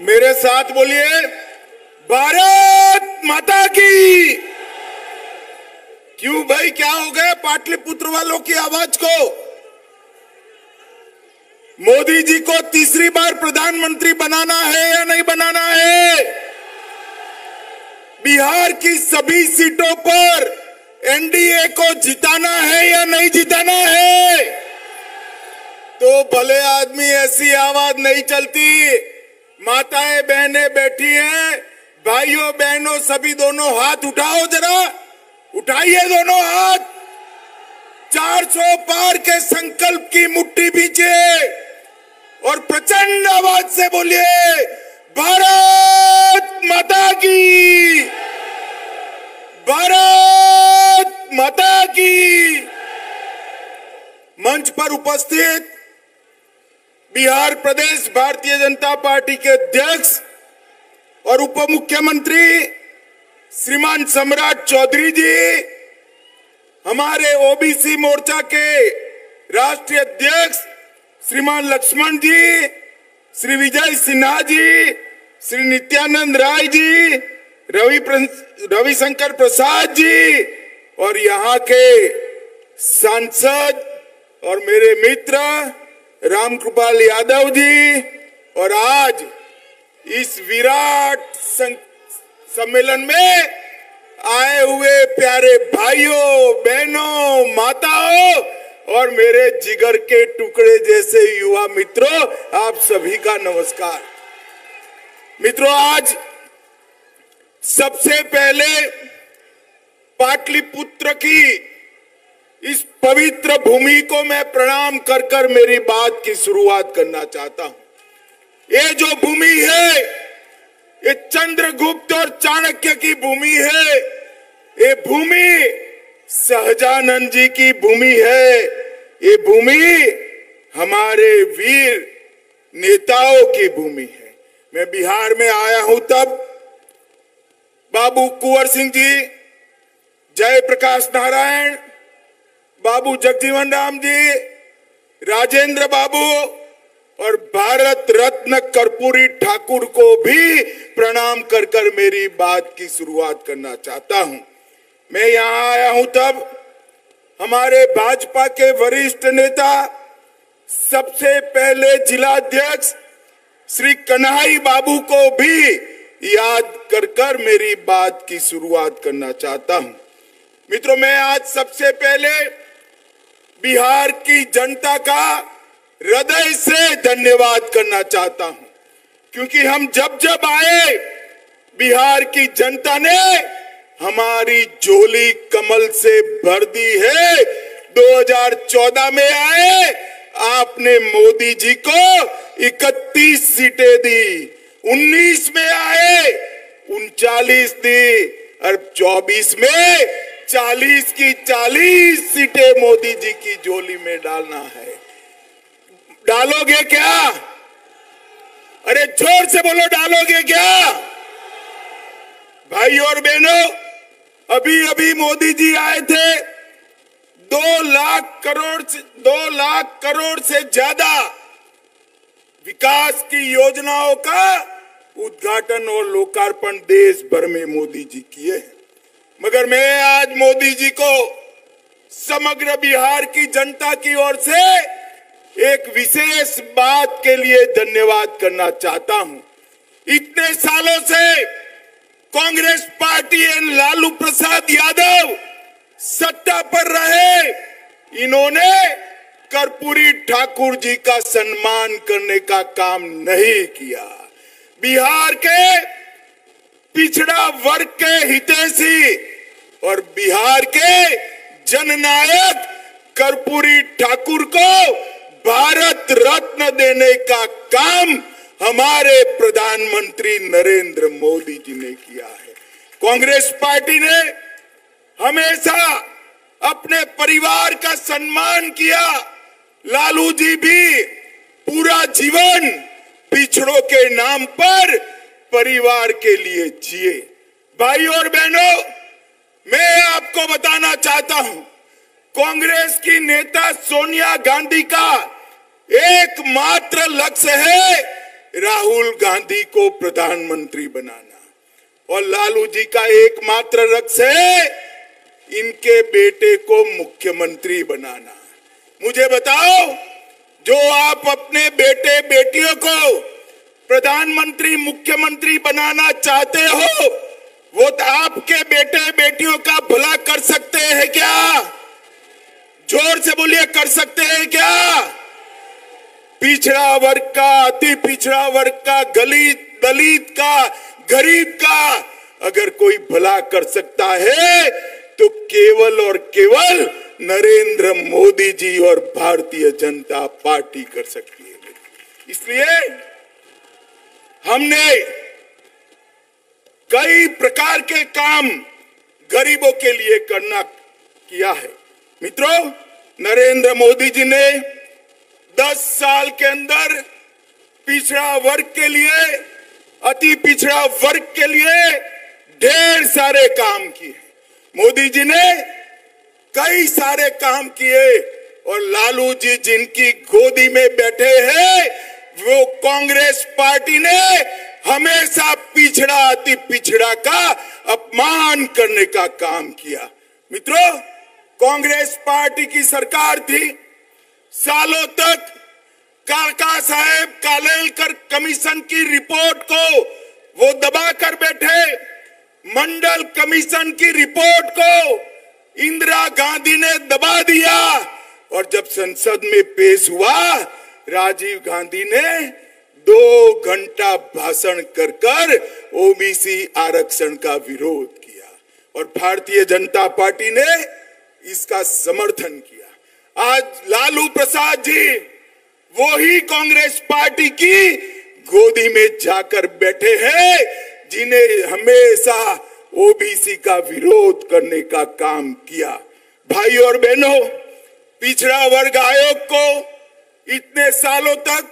मेरे साथ बोलिए, भारत माता की। क्यों भाई, क्या हो गया पाटलिपुत्र वालों की आवाज को? मोदी जी को तीसरी बार प्रधानमंत्री बनाना है या नहीं बनाना है? बिहार की सभी सीटों पर एनडीए को जिताना है या नहीं जिताना है? तो भले आदमी ऐसी आवाज नहीं चलती। माताएं बहनें बैठी हैं, भाइयों बहनों सभी, दोनों हाथ उठाओ जरा, उठाइए दोनों हाथ। 400 पार के संकल्प की मुट्ठी बीजिए और प्रचंड आवाज से बोलिए, भारत माता की, भारत माता की। मंच पर उपस्थित बिहार प्रदेश भारतीय जनता पार्टी के अध्यक्ष और उप मुख्यमंत्री श्रीमान सम्राट चौधरी जी, हमारे ओबीसी मोर्चा के राष्ट्रीय अध्यक्ष श्रीमान लक्ष्मण जी, श्री विजय सिन्हा जी, श्री नित्यानंद राय जी, रविशंकर प्रसाद जी और यहाँ के सांसद और मेरे मित्र रामकृपाल यादव जी, और आज इस विराट सम्मेलन में आए हुए प्यारे भाइयों बहनों, माताओं और मेरे जिगर के टुकड़े जैसे युवा मित्रों, आप सभी का नमस्कार। मित्रों, आज सबसे पहले पाटलिपुत्र की इस पवित्र भूमि को मैं प्रणाम कर कर मेरी बात की शुरुआत करना चाहता हूं। ये जो भूमि है, ये चंद्रगुप्त और चाणक्य की भूमि है। ये भूमि सहजानंद जी की भूमि है। ये भूमि हमारे वीर नेताओं की भूमि है। मैं बिहार में आया हूं तब बाबू कुंवर सिंह जी, जयप्रकाश नारायण बाबू, जगजीवन राम जी, राजेंद्र बाबू और भारत रत्न कर्पूरी ठाकुर को भी प्रणाम कर कर मेरी बात की शुरुआत करना चाहता हूं। मैं यहाँ आया हूं तब हमारे भाजपा के वरिष्ठ नेता, सबसे पहले जिलाध्यक्ष श्री कन्हैया बाबू को भी याद कर कर मेरी बात की शुरुआत करना चाहता हूं। मित्रों, मैं आज सबसे पहले बिहार की जनता का हृदय से धन्यवाद करना चाहता हूं, क्योंकि हम जब जब आए, बिहार की जनता ने हमारी झोली कमल से भर दी है। 2014 में आए, आपने मोदी जी को 31 सीटें दी, 19 में आए 39 दी और 24 में 40 की 40 सीटें मोदी जी की झोली में डालना है। डालोगे क्या? अरे जोर से बोलो, डालोगे क्या? भाई और बहनों, अभी अभी मोदी जी आए थे, 2 लाख करोड़ से ज्यादा विकास की योजनाओं का उद्घाटन और लोकार्पण देश भर में मोदी जी किए हैं। मगर मैं आज मोदी जी को समग्र बिहार की जनता की ओर से एक विशेष बात के लिए धन्यवाद करना चाहता हूं। इतने सालों से कांग्रेस पार्टी एवं लालू प्रसाद यादव सत्ता पर रहे, इन्होंने कर्पूरी ठाकुर जी का सम्मान करने का काम नहीं किया। बिहार के पिछड़ा वर्ग के हितैषी और बिहार के जननायक कर्पूरी ठाकुर को भारत रत्न देने का काम हमारे प्रधानमंत्री नरेंद्र मोदी जी ने किया है। कांग्रेस पार्टी ने हमेशा अपने परिवार का सम्मान किया। लालू जी भी पूरा जीवन पिछड़ों के नाम पर परिवार के लिए जिए। भाई और बहनों, मैं आपको बताना चाहता हूं, कांग्रेस की नेता सोनिया गांधी का एकमात्र लक्ष्य है राहुल गांधी को प्रधानमंत्री बनाना और लालू जी का एकमात्र लक्ष्य है इनके बेटे को मुख्यमंत्री बनाना। मुझे बताओ, जो आप अपने बेटे बेटियों को प्रधानमंत्री मुख्यमंत्री बनाना चाहते हो, वो तो आपके बेटे बेटियों का भला कर सकते हैं क्या? जोर से बोलिए, कर सकते हैं क्या? पिछड़ा वर्ग का, अति पिछड़ा वर्ग का, दलित का, गरीब का अगर कोई भला कर सकता है तो केवल और केवल नरेंद्र मोदी जी और भारतीय जनता पार्टी कर सकती है। इसलिए हमने कई प्रकार के काम गरीबों के लिए करना किया है। मित्रों, नरेंद्र मोदी जी ने 10 साल के अंदर पिछड़ा वर्ग के लिए, अति पिछड़ा वर्ग के लिए ढेर सारे काम किए। मोदी जी ने कई सारे काम किए और लालू जी जिनकी गोदी में बैठे हैं, वो कांग्रेस पार्टी ने हमेशा पिछड़ा, अति पिछड़ा का अपमान करने का काम किया। मित्रों, कांग्रेस पार्टी की सरकार थी, सालों तक काका साहेब कालेलकर कमीशन की रिपोर्ट को वो दबा कर बैठे। मंडल कमीशन की रिपोर्ट को इंदिरा गांधी ने दबा दिया और जब संसद में पेश हुआ, राजीव गांधी ने 2 घंटा भाषण कर ओबीसी आरक्षण का विरोध किया और भारतीय जनता पार्टी ने इसका समर्थन किया। आज लालू प्रसाद जी वो ही कांग्रेस पार्टी की गोदी में जाकर बैठे हैं जिन्हें हमेशा ओबीसी का विरोध करने का काम किया। भाई और बहनों, पिछड़ा वर्ग आयोग को इतने सालों तक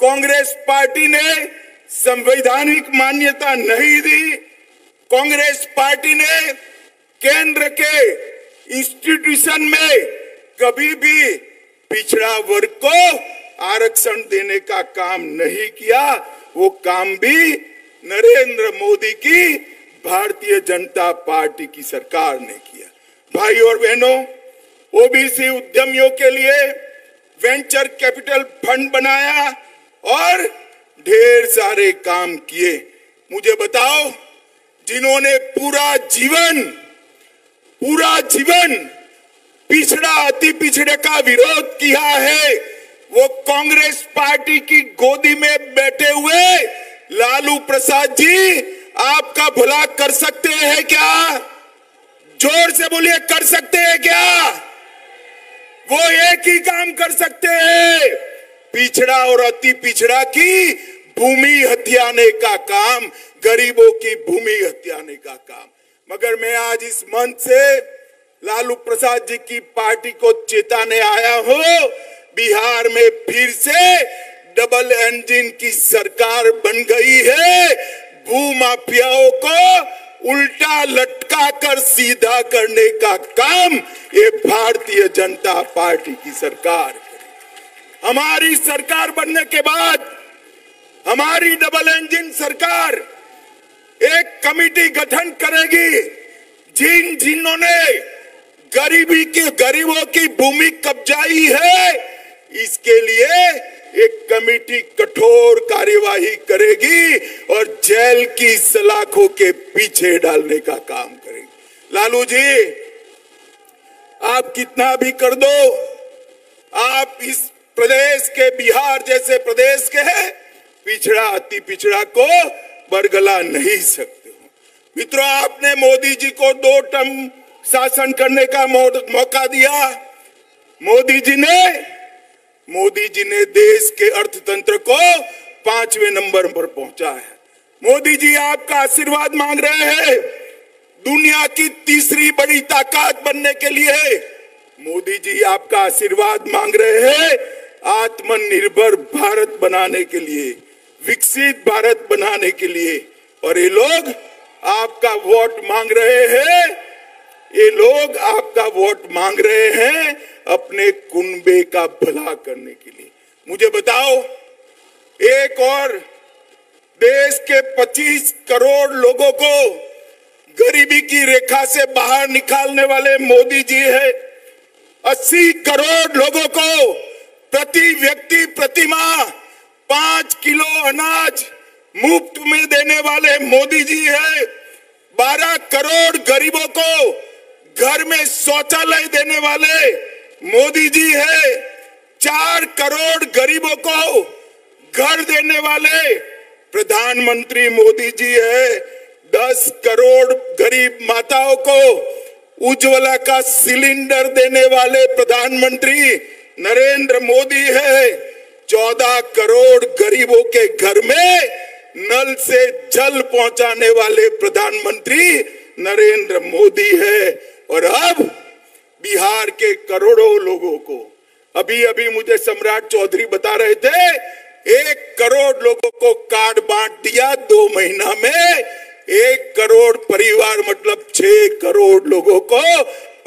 कांग्रेस पार्टी ने संवैधानिक मान्यता नहीं दी। कांग्रेस पार्टी ने केंद्र के इंस्टीट्यूशन में कभी भी पिछड़ा वर्ग को आरक्षण देने का काम नहीं किया। वो काम भी नरेंद्र मोदी की भारतीय जनता पार्टी की सरकार ने किया। भाई और बहनों, ओबीसी उद्यमियों के लिए वेंचर कैपिटल फंड बनाया और ढेर सारे काम किए। मुझे बताओ, जिन्होंने पूरा जीवन पिछड़ा, अति पिछड़े का विरोध किया है, वो कांग्रेस पार्टी की गोदी में बैठे हुए लालू प्रसाद जी आपका भला कर सकते हैं क्या? जोर से बोलिए, कर सकते हैं क्या? वो एक ही काम कर सकते हैं, पिछड़ा और अति पिछड़ा की भूमि हथियाने का काम, गरीबों की भूमि हथियाने का काम। मगर मैं आज इस मंच से लालू प्रसाद जी की पार्टी को चेताने आया हूं, बिहार में फिर से डबल इंजन की सरकार बन गई है। भूमाफियाओं को उल्टा लटका कर सीधा करने का काम ये भारतीय जनता पार्टी की सरकार है। हमारी सरकार बनने के बाद हमारी डबल इंजन सरकार एक कमिटी गठन करेगी, जिन्होंने गरीबों की भूमि कब्जाई है, इसके लिए एक कमेटी कठोर कार्यवाही करेगी और जेल की सलाखों के पीछे डालने का काम करेगी। लालू जी, आप कितना भी कर दो, आप इस प्रदेश के, बिहार जैसे प्रदेश के पिछड़ा, अति पिछड़ा को बरगला नहीं सकते हो। मित्रों, आपने मोदी जी को 2 टर्म शासन करने का मौका दिया। मोदी जी ने देश के अर्थतंत्र को 5वें नंबर पर पहुंचा है। मोदी जी आपका आशीर्वाद मांग रहे हैं दुनिया की 3री बड़ी ताकत बनने के लिए। मोदी जी आपका आशीर्वाद मांग रहे हैं आत्मनिर्भर भारत बनाने के लिए, विकसित भारत बनाने के लिए। और ये लोग आपका वोट मांग रहे हैं, ये लोग आपका वोट मांग रहे हैं अपने कुनबे का भला करने के लिए। मुझे बताओ, एक और देश के 25 करोड़ लोगों को गरीबी की रेखा से बाहर निकालने वाले मोदी जी है। 80 करोड़ लोगों को प्रति व्यक्ति प्रतिमाह 5 किलो अनाज मुफ्त में देने वाले मोदी जी है। 12 करोड़ गरीबों को घर में शौचालय देने वाले मोदी जी है। 4 करोड़ गरीबों को घर देने वाले प्रधानमंत्री मोदी जी है। 10 करोड़ गरीब माताओं को उज्ज्वला का सिलेंडर देने वाले प्रधानमंत्री नरेंद्र मोदी है। 14 करोड़ गरीबों के घर में नल से जल पहुंचाने वाले प्रधानमंत्री नरेंद्र मोदी है। और अब बिहार के करोड़ों लोगों को, अभी अभी मुझे सम्राट चौधरी बता रहे थे, 1 करोड़ लोगों को कार्ड बांट दिया 2 महीना में। 1 करोड़ परिवार मतलब 6 करोड़ लोगों को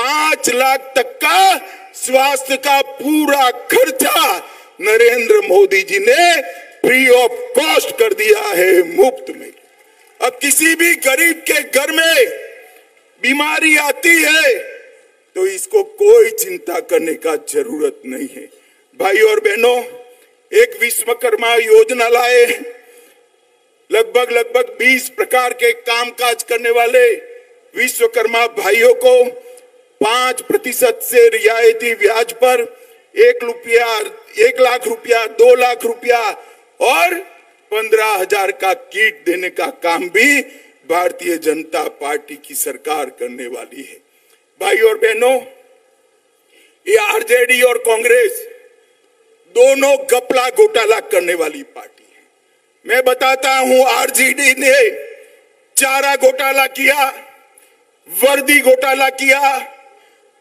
5 लाख तक का स्वास्थ्य का पूरा खर्चा नरेंद्र मोदी जी ने फ्री ऑफ कॉस्ट कर दिया है, मुफ्त में। अब किसी भी गरीब के घर में बीमारी आती है तो इसको कोई चिंता करने का जरूरत नहीं है। भाई और बहनों, एक विश्वकर्मा योजना लाए, लगभग 20 प्रकार के कामकाज करने वाले विश्वकर्मा भाइयों को 5% से रियायती ब्याज पर 1 लाख रुपया, 2 लाख रुपया और 15,000 का किट देने का काम भी भारतीय जनता पार्टी की सरकार करने वाली है। भाई और बहनों, ये आरजेडी और कांग्रेस दोनों घपला घोटाला करने वाली पार्टी है। मैं बताता हूं, आरजेडी ने चारा घोटाला किया, वर्दी घोटाला किया,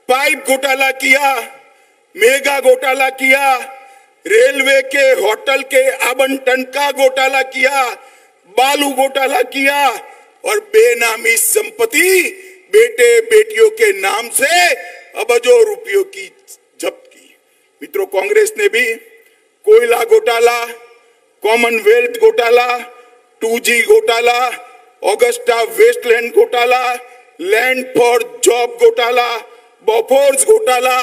पाइप घोटाला किया, मेगा घोटाला किया, रेलवे के होटल के आवंटन का घोटाला किया, बालू घोटाला किया और बेनामी संपत्ति बेटे बेटियों के नाम से अबजों रुपयों की जब्त की। मित्रों, कांग्रेस ने भी कोयला घोटाला, कॉमनवेल्थ घोटाला, 2G घोटाला, ऑगस्टा वेस्टलैंड घोटाला, लैंड फॉर जॉब घोटाला, बोफोर्स घोटाला,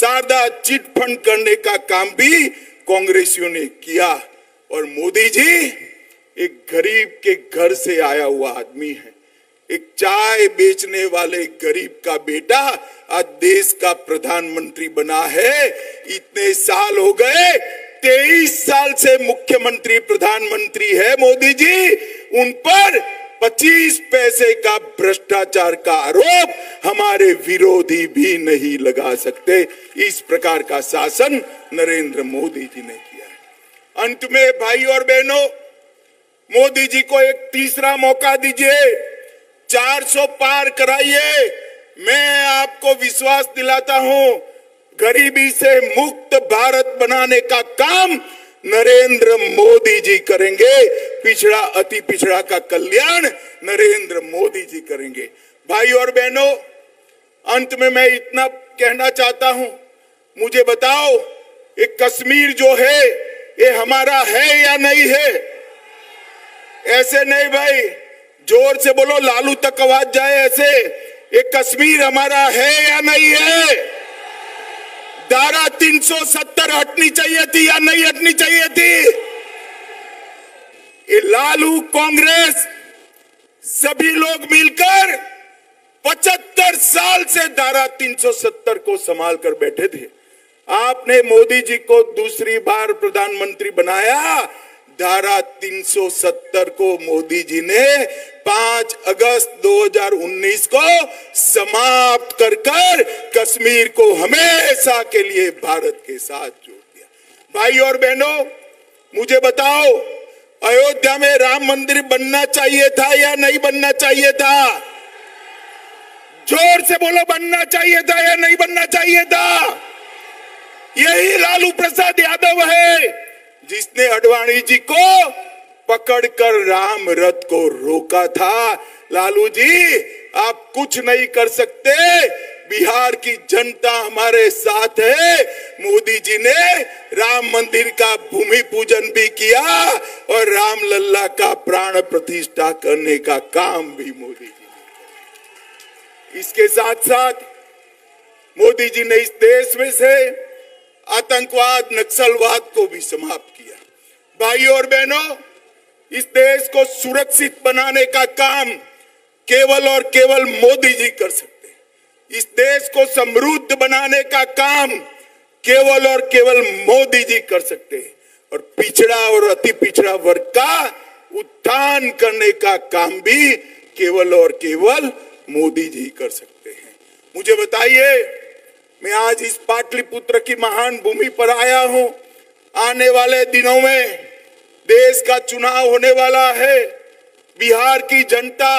शारदा चिट फंड करने का काम भी कांग्रेसियों ने किया। और मोदी जी एक गरीब के घर से आया हुआ आदमी है। एक चाय बेचने वाले गरीब का बेटा आज देश का प्रधानमंत्री बना है। इतने साल हो गए, 23 साल से मुख्यमंत्री प्रधानमंत्री है मोदी जी। उन पर 25 पैसे का भ्रष्टाचार का आरोप हमारे विरोधी भी नहीं लगा सकते। इस प्रकार का शासन नरेंद्र मोदी जी ने किया है। अंत में भाई और बहनों, मोदी जी को एक तीसरा मौका दीजिए, 400 पार कराइए। मैं आपको विश्वास दिलाता हूं, गरीबी से मुक्त भारत बनाने का काम नरेंद्र मोदी जी करेंगे। पिछड़ा, अति पिछड़ा का कल्याण नरेंद्र मोदी जी करेंगे। भाई और बहनों, अंत में मैं इतना कहना चाहता हूं, मुझे बताओ, ये कश्मीर जो है ये हमारा है या नहीं है? ऐसे नहीं भाई, जोर से बोलो, लालू तक आवाज जाए ऐसे, ये कश्मीर हमारा है या नहीं है? धारा 370 हटनी चाहिए थी या नहीं हटनी चाहिए थी? ये लालू, कांग्रेस, सभी लोग मिलकर 75 साल से धारा 370 को संभाल कर बैठे थे। आपने मोदी जी को दूसरी बार प्रधानमंत्री बनाया। धारा 370 को मोदी जी ने 5 अगस्त 2019 को समाप्त कर कश्मीर को हमेशा के लिए भारत के साथ जोड़ दिया। भाई और बहनों, मुझे बताओ, अयोध्या में राम मंदिर बनना चाहिए था या नहीं बनना चाहिए था? जोर से बोलो, बनना चाहिए था या नहीं बनना चाहिए था? यही लालू प्रसाद यादव है जिसने अडवाणी जी को पकड़कर राम रथ को रोका था। लालू जी, आप कुछ नहीं कर सकते, बिहार की जनता हमारे साथ है। मोदी जी ने राम मंदिर का भूमि पूजन भी किया और राम लल्ला का प्राण प्रतिष्ठा करने का काम भी मोदी जी। इसके साथ साथ मोदी जी ने इस देश में से आतंकवाद, नक्सलवाद को भी समाप्त किया। भाइयों और बहनों, इस देश को सुरक्षित बनाने का काम केवल और केवल मोदी जी कर सकते हैं। इस देश को समृद्ध बनाने का काम केवल और केवल मोदी जी कर सकते हैं। और पिछड़ा और अति पिछड़ा वर्ग का उत्थान करने का काम भी केवल और केवल मोदी जी कर सकते हैं। मुझे बताइए, मैं आज इस पाटलिपुत्र की महान भूमि पर आया हूं। आने वाले दिनों में देश का चुनाव होने वाला है। बिहार की जनता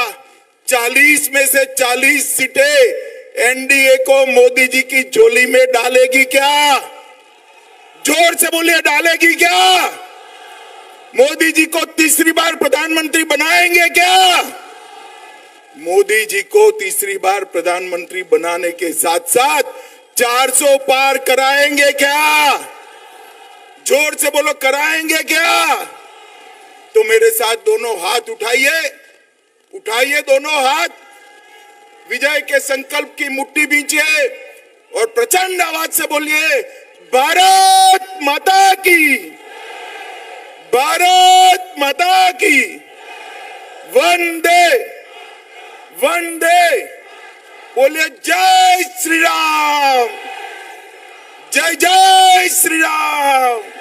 40 में से 40 सीटें एनडीए को मोदी जी की झोली में डालेगी क्या? जोर से बोलिए, डालेगी क्या? मोदी जी को तीसरी बार प्रधानमंत्री बनाएंगे क्या? मोदी जी को तीसरी बार प्रधानमंत्री बनाने के साथ साथ 400 पार कराएंगे क्या? जोर से बोलो, कराएंगे क्या? तो मेरे साथ दोनों हाथ उठाइए, उठाइए दोनों हाथ, विजय के संकल्प की मुट्ठी बींचिए और प्रचंड आवाज से बोलिए, भारत माता की, भारत माता की, वंदे वंदे। बोलिए जय श्री राम, जय जय श्री राम।